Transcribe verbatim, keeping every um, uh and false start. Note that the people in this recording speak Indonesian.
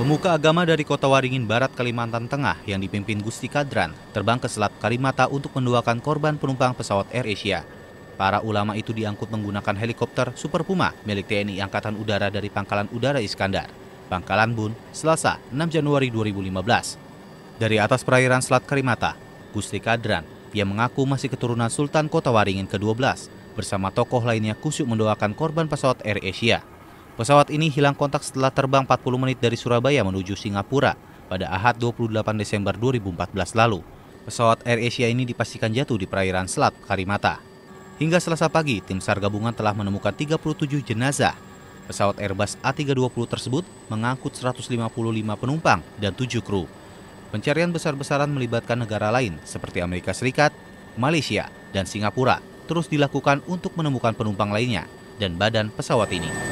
Pemuka agama dari Kotawaringin Barat, Kalimantan Tengah yang dipimpin Gusti Kadran terbang ke Selat Karimata untuk mendoakan korban penumpang pesawat AirAsia. Para ulama itu diangkut menggunakan helikopter Super Puma milik T N I Angkatan Udara dari Pangkalan Udara Iskandar, Pangkalan Bun, Selasa enam Januari dua ribu lima belas. Dari atas perairan Selat Karimata, Gusti Kadran yang mengaku masih keturunan Sultan Kotawaringin ke dua belas bersama tokoh lainnya kusyuk mendoakan korban pesawat AirAsia. Pesawat ini hilang kontak setelah terbang empat puluh menit dari Surabaya menuju Singapura pada Ahad dua puluh delapan Desember dua ribu empat belas lalu. Pesawat AirAsia ini dipastikan jatuh di perairan Selat Karimata. Hingga Selasa pagi, tim SAR gabungan telah menemukan tiga puluh tujuh jenazah. Pesawat Airbus A tiga dua puluh tersebut mengangkut seratus lima puluh lima penumpang dan tujuh kru. Pencarian besar-besaran melibatkan negara lain seperti Amerika Serikat, Malaysia, dan Singapura terus dilakukan untuk menemukan penumpang lainnya dan badan pesawat ini.